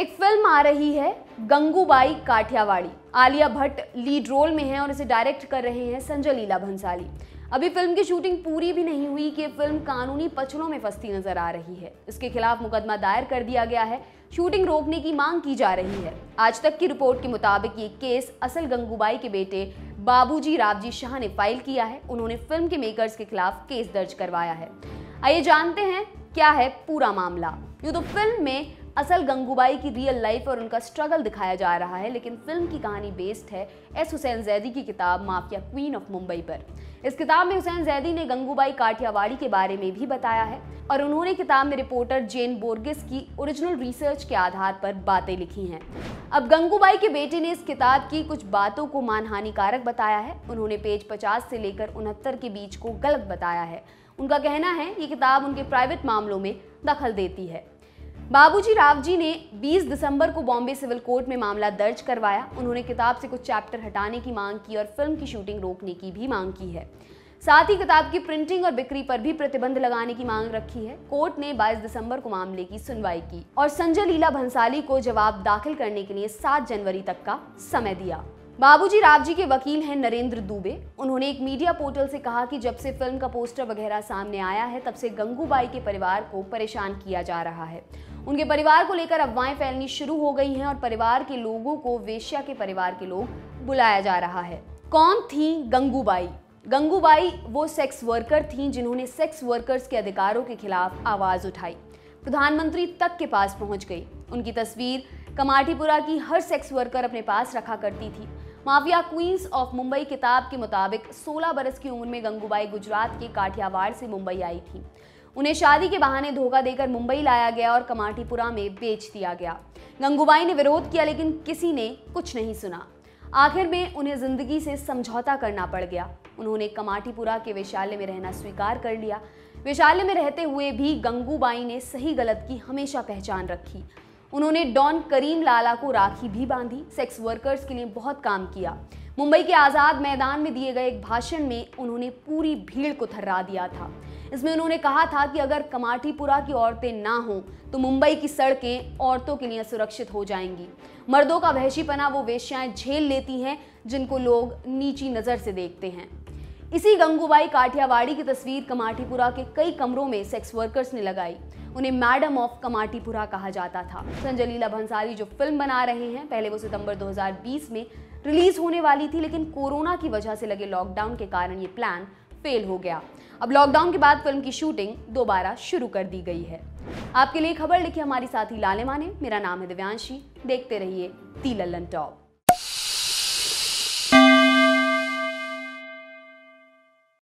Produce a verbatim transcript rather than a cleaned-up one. एक फिल्म आ रही है गंगूबाई काठियावाड़ी। आलिया भट्ट लीड रोल में है और इसे डायरेक्ट कर रहे हैं संजय लीला भंसाली। अभी फिल्म की शूटिंग पूरी भी नहीं हुई कि फिल्म कानूनी पचड़ों में फंसती नजर आ रही है। इसके खिलाफ मुकदमा दायर कर दिया गया है। शूटिंग रोकने की मांग की जा रही है। आज तक की रिपोर्ट के मुताबिक ये केस असल गंगूबाई के बेटे बाबूजी रावजी शाह ने फाइल किया है। उन्होंने फिल्म के मेकर्स के खिलाफ केस दर्ज करवाया है। आइए जानते हैं क्या है पूरा मामला। यूँ तो फिल्म में असल गंगूबाई की रियल लाइफ और उनका स्ट्रगल दिखाया जा रहा है, लेकिन फिल्म की कहानी बेस्ड है एस हुसैन जैदी की किताब माफिया क्वीन ऑफ मुंबई पर। इस किताब में हुसैन जैदी ने गंगूबाई काठियावाड़ी के बारे में भी बताया है और उन्होंने किताब में रिपोर्टर जेन बोर्गिस की ओरिजिनल रिसर्च के आधार पर बातें लिखी हैं। अब गंगूबाई के बेटे ने इस किताब की कुछ बातों को मानहानिकारक बताया है। उन्होंने पेज पचास से लेकर उनहत्तर के बीच को गलत बताया है। उनका कहना है ये किताब उनके प्राइवेट मामलों में दखल देती है। बाबूजी रावजी ने बीस दिसंबर को बॉम्बे सिविल कोर्ट में मामला दर्ज करवाया। उन्होंने किताब से कुछ चैप्टर हटाने की मांग की और फिल्म की शूटिंग रोकने की भी मांग की है। साथ ही किताब की प्रिंटिंग और बिक्री पर भी प्रतिबंध लगाने की मांग रखी है। कोर्ट ने बाईस दिसंबर को मामले की सुनवाई की और संजय लीला भंसाली को जवाब दाखिल करने के लिए सात जनवरी तक का समय दिया। बाबूजी रावजी के वकील हैं नरेंद्र दुबे। उन्होंने एक मीडिया पोर्टल से कहा कि जब से फिल्म का पोस्टर वगैरह सामने आया है तब से गंगूबाई के परिवार को परेशान किया जा रहा है। उनके परिवार को लेकर अफवाहें फैलनी शुरू हो गई हैं और परिवार के लोगों को वेश्या के परिवार के लोग बुलाया जा रहा है। कौन थी गंगूबाई? गंगूबाई वो सेक्स वर्कर थीं जिन्होंने सेक्स वर्कर्स के अधिकारों के खिलाफ आवाज़ उठाई, प्रधानमंत्री तक के पास पहुँच गई। उनकी तस्वीर कमाठीपुरा की हर सेक्स वर्कर अपने पास रखा करती थी। माफिया क्वींस ऑफ मुंबई किताब के मुताबिक सोलह बरस की उम्र में गंगूबाई गुजरात के काठियावाड़ से मुंबई आई थी। उन्हें शादी के बहाने धोखा देकर मुंबई लाया गया और कमाठीपुरा में बेच दिया गया। गंगूबाई ने विरोध किया लेकिन किसी ने कुछ नहीं सुना। आखिर में उन्हें जिंदगी से समझौता करना पड़ गया। उन्होंने कमाठीपुरा के वेश्यालय में रहना स्वीकार कर लिया। वेश्यालय में रहते हुए भी गंगूबाई ने सही गलत की हमेशा पहचान रखी। उन्होंने डॉन करीम लाला को राखी भी बांधी, सेक्स वर्कर्स के लिए बहुत काम किया। मुंबई के आज़ाद मैदान में दिए गए एक भाषण में उन्होंने पूरी भीड़ को थर्रा दिया था। इसमें उन्होंने कहा था कि अगर कमाठीपुरा की औरतें ना हों तो मुंबई की सड़कें औरतों के लिए असुरक्षित हो जाएंगी। मर्दों का वहशीपना वो वेश्याएं झेल लेती हैं जिनको लोग नीची नज़र से देखते हैं। इसी गंगूबाई काठियावाड़ी की तस्वीर कमाठीपुरा के कई कमरों में सेक्स वर्कर्स ने लगाई। उन्हें मैडम ऑफ कमाठीपुरा कहा जाता था। संजय लीला भंसाली जो फिल्म बना रहे हैं, पहले वो सितंबर दो हज़ार बीस में रिलीज होने वाली थी, लेकिन कोरोना की वजह से लगे लॉकडाउन के कारण ये प्लान फेल हो गया। अब लॉकडाउन के बाद फिल्म की शूटिंग दोबारा शुरू कर दी गई है। आपके लिए खबर लिखी हमारी साथी लालिमा ने। मेरा नाम है दिव्यांशी। देखते रहिए दी लल्लनटॉप।